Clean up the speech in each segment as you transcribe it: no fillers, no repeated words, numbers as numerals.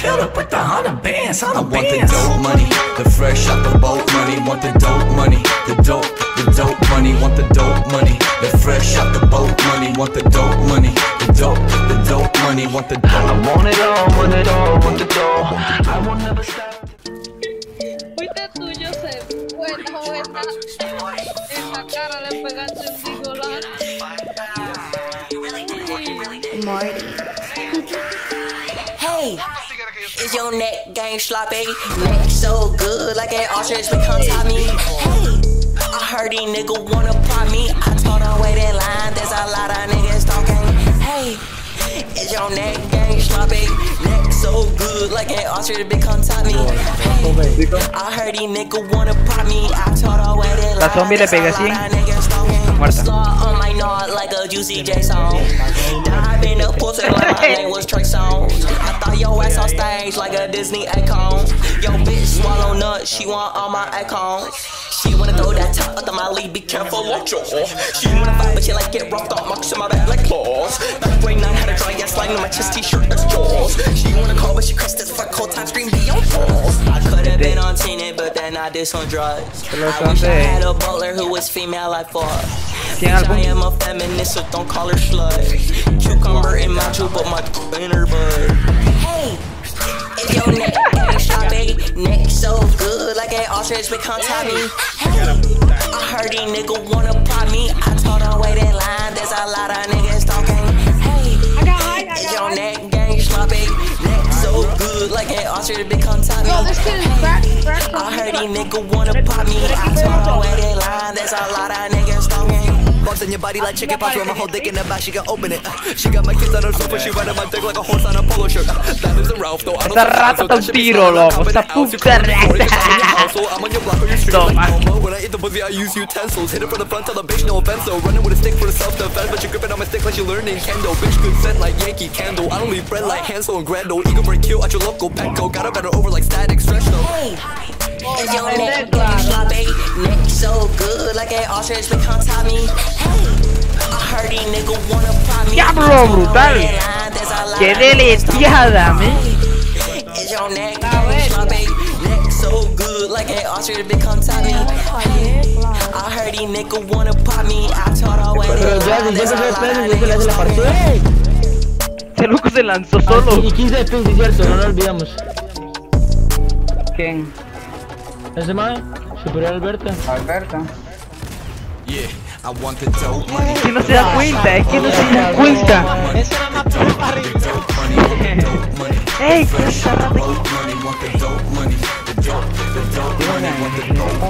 Hit up with the $100 bands, I want the dope money, the fresh out the boat money. Want the dope money, the dope money. Want the dope money, the fresh out the boat money. Want the dope money, the dope money. Want the dope. I want it all, want it all, want the dope. I will never stop. Fuiste tú, Joseph. Buen joven. Esa cara le pegaste un bigote. Hey, is your neck game sloppy? Neck so good like an ostrich, but come top me. Hey, I heard these niggas wanna pop me. I told them wait in line, there's a lot of niggas talking. Hey, is your neck game sloppy? Neck so good like an ostrich, but come top me. Hey, I heard these niggas wanna pop me. I told them wait in line, there's a lot of niggas talking. On my nod like a Juicy J song. Dive in the pool till my name was Trey Songz. I thought your ass on stage like a Disney icon. Yo bitch swallow nuts, she want all my icons. She wanna throw that top up to my lead, be careful, watch your. She wanna fight but she like get roughed off, marks in my back like claws. Back way nine had a dry ass line on my chest, t-shirt, that's jaws. She wanna call but she crest as fuck, cold time scream be on pause. I could've been on Tina, but then I did some drugs. I wish I had a butler who was female like fuck. I am a feminist, so don't call her slut. Cucumber in my chew, but my in her bud. Hey, is your neck game sloppy? Neck so good like an ostrich, but come top me. Hey, I heard these niggas wanna pop me. I told them wait in line, there's a lot of niggas talking. Hey, is your neck game sloppy? Neck so good like an ostrich, but come top me. I heard these niggas wanna pop me. I told them wait in line, there's a lot of niggas talking. Bumps in your body like chicken pox, with my whole dick in the back, she can open it. She got my kids on her sofa, she ran on my dick like a horse on a polo shirt. That is a Ralph, though I don't know how to tiro, loco, sta puttana. I'm on your block or your street like Momo. When I eat the pussy, I use utensils. Hit it from the front, tell the bitch no offense, though. Running with a stick for the self-defense, but you grip it on my stick like you learning kendo. Bitch good scent like Yankee Candle. I don't leave bread like Hansel and Grendel. Eagle break kill at your local Petco. Got a better over like static stretch, though. Hey. Is your neck game sloppy? Neck so good like an ostrich, but come top me. Hey, I heard these niggas wanna pop me. Diablo brutal. Que deleteada, man. Is your neck game sloppy? Neck so good like an ostrich, but come top me. I heard these niggas wanna pop me. I told her wait. Ese loco se lanzó solo. Y 15 de ping, cierto, no lo olvidamos. ¿Quién? Ese mae, superior Alberta. Alberta. Yeah, I want the dope money. Es que no se da cuenta, es que no se da cuenta. Eso era más para ¡ey! ¡Qué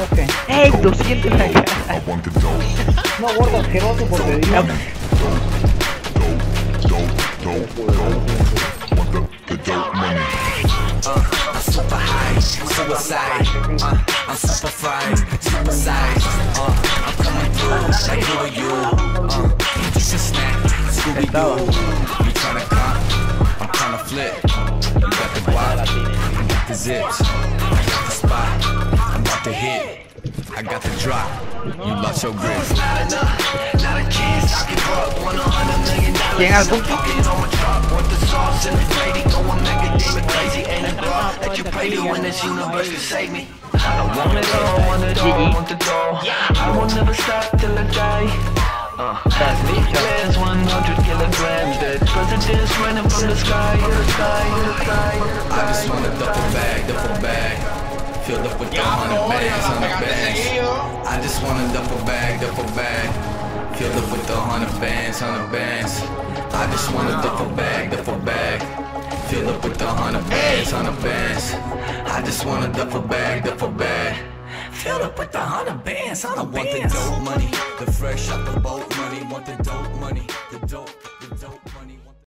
okay! ¡Ey! 200 la cara. No, gordo, asqueroso porque digo. I'm super high, suicide. I'm super fried, suicide. I'm coming through, I know you. It's just that Scooby-Doo. You tryna cop, I'm tryna flip. You got the block, I got the zips. I got the spot, I'm about to hit. I got the drop, you lost your grip. ¿Quién al punto? GG. Filled up with the 100 bags on the bench. I just want a duffel bag, filled up with the 100 bands on the bench. I just want a duffel bag, filled up with the 100 bands on the bench. I just want a duffel bag, filled up with the 100 bands on the bench. I want the dope money, the fresh out the boat money, want the dope money, the dope.